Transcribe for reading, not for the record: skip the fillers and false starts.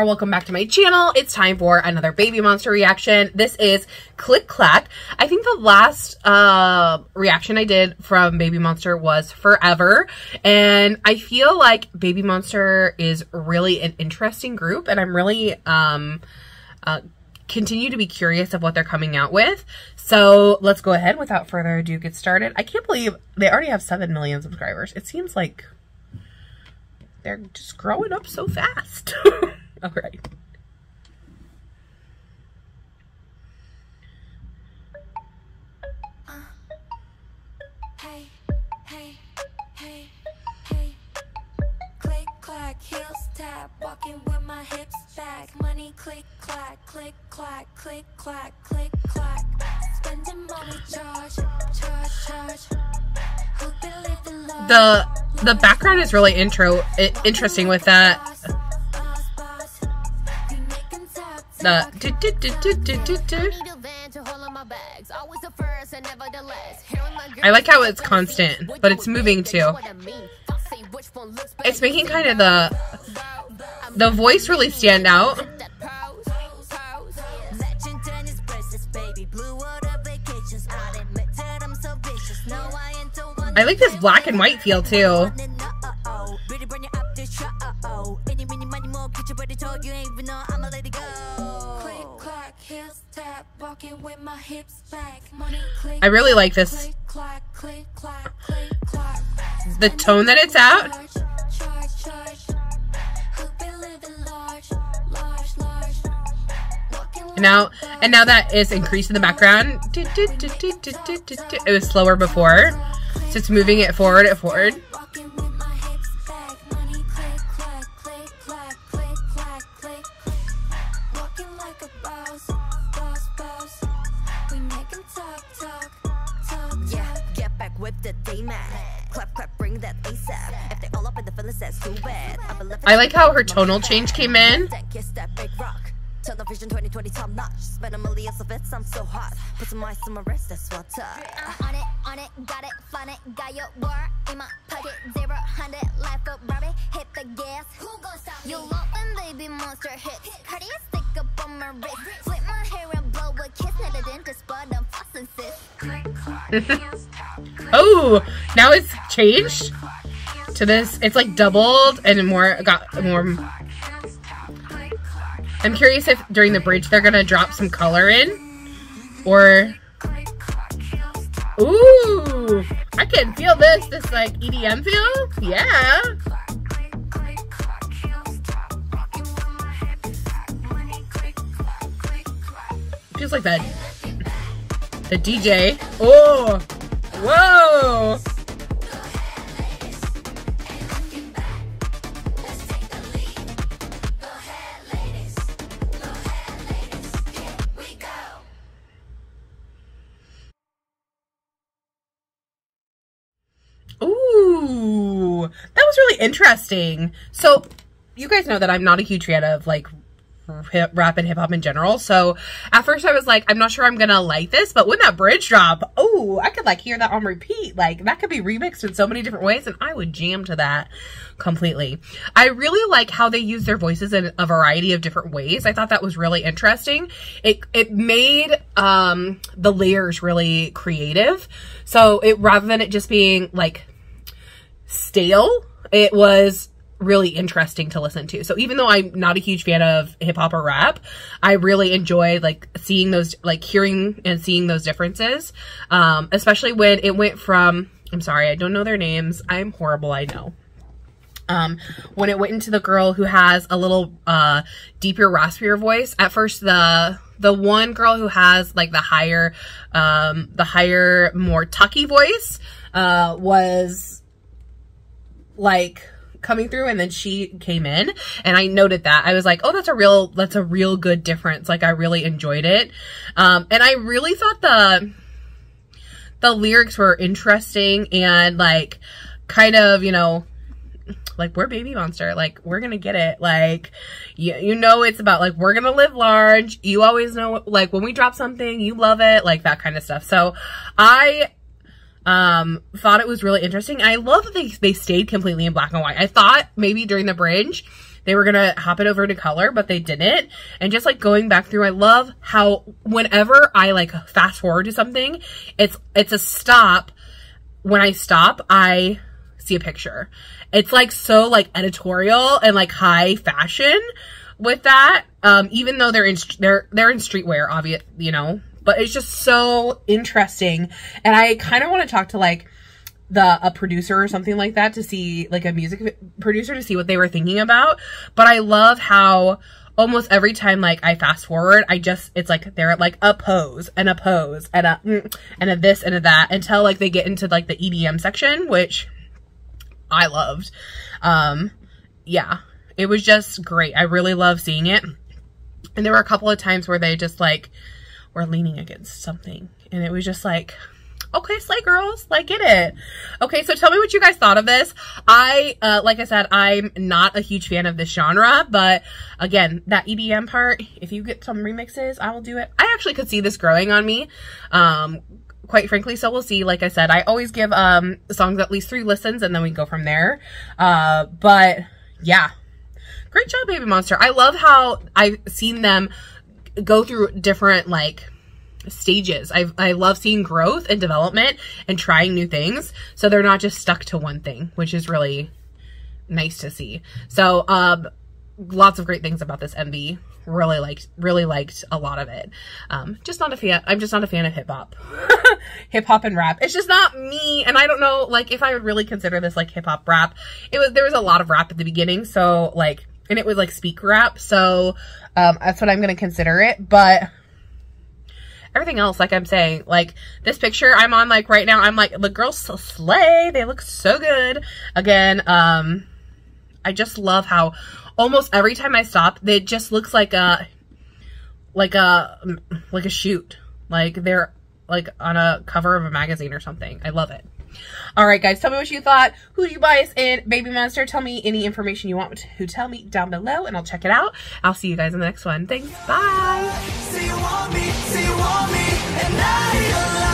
Laura, welcome back to my channel. It's time for another Baby Monster reaction. This is CLIK CLAK. I think the last reaction I did from Baby Monster was Forever, and I feel like Baby Monster is really an interesting group, and I'm really continue to be curious of what they're coming out with. So let's go ahead without further ado, get started. I can't believe they already have 7 million subscribers. It seems like they're just growing up so fast. All right. Hey, hey, hey, hey. Click, clack, heels tap, walking with my hips back. Money click, clack, click, clack, click, clack, click, clack. Spending money, charge, charge, charge. Who believe the love? The background is really interesting with that. The I like how it's constant, but it's moving too. It's making kind of the voice really stand out. I like this black and white feel too. I really like this. The tone that it's at. And now that is increased in the background. It was slower before. So it's moving it forward and forward. I like how her tonal change came in. Television 2020 top notch. Spend a million of it, I'm so hot. Put some ice on my wrist, that's what's up. On it, got it, fun it, got your war in my pocket, 0-100, life up, rabbit, hit the gas. Who goes out? You love when Baby Monster hits. Cardio stick up on my wrist. Flip my hair and blow a kiss, not a dentist, but I'm fussing sis. Oh, now it's changed to this. It's like doubled and more, got more. I'm curious if during the bridge they're gonna drop some color in, or ooh, I can feel this like EDM feel, yeah. Feels like that, the DJ. Oh, whoa. Ooh, that was really interesting. So you guys know that I'm not a huge fan of like rap and hip hop in general. So at first I was like, I'm not sure I'm gonna like this, but when that bridge drop, oh, I could like hear that on repeat. Like that could be remixed in so many different ways and I would jam to that completely. I really like how they use their voices in a variety of different ways. I thought that was really interesting. It made the layers really creative. So it, rather than it just being like stale, it was really interesting to listen to. So even though I'm not a huge fan of hip hop or rap, I really enjoyed like seeing those, like hearing and seeing those differences. Especially when it went from, I'm sorry, I don't know their names. I'm horrible, I know. When it went into the girl who has a little deeper, raspier voice. At first the one girl who has like the higher, more tucky voice was like coming through, and then she came in and I noted that. I was like, oh, that's a real good difference. Like I really enjoyed it. And I really thought the lyrics were interesting and like kind of, you know, like we're Baby Monster, like we're gonna get it. Like, you know, it's about like, we're gonna live large. You always know, like when we drop something, you love it, like that kind of stuff. So I thought it was really interesting. I love that they stayed completely in black and white. I thought maybe during the bridge, They were gonna hop it over to color, but they didn't. And just like going back through, I love how whenever I like fast forward to something, it's a stop. When I stop, I see a picture. It's like so like editorial and like high fashion with that. Even though they're in streetwear, obvious, you know, but it's just so interesting. And I kind of want to talk to like a producer or something like that, to see like a music producer, to see what they were thinking about. But I love how almost every time like I fast forward, it's like they're at like a pose and a pose and a this and a that, until like they get into like the EDM section, which I loved. Yeah, it was just great. I really love seeing it. And there were a couple of times where they just like were leaning against something, and it was just like, okay, slay girls, like, get it. Okay, so tell me what you guys thought of this. Like I said, I'm not a huge fan of this genre, but again, that EDM part, if you get some remixes, I will do it. I actually could see this growing on me, quite frankly, so we'll see. Like I said, I always give songs at least 3 listens, and then we go from there. But yeah, great job, Baby Monster. I love how I've seen them go through different, like, stages. I love seeing growth and development and trying new things, so they're not just stuck to one thing, which is really nice to see. So lots of great things about this MV. Really liked a lot of it. I'm just not a fan of hip-hop. Hip-hop and rap, it's just not me. And I don't know, like, if I would really consider this like hip-hop rap. There was a lot of rap at the beginning, so like, and it was like speak rap, so that's what I'm gonna consider it. But everything else, like I'm saying, like this picture I'm on, like right now, I'm like, the girls so slay. They look so good. Again, I just love how almost every time I stop, it just looks like a shoot. Like they're like on a cover of a magazine or something. I love it. All right, guys, tell me what you thought. Who do you bias in Baby Monster? Tell me any information you want to tell me down below, and I'll check it out. I'll see you guys in the next one. Thanks. Bye. See you want me, and I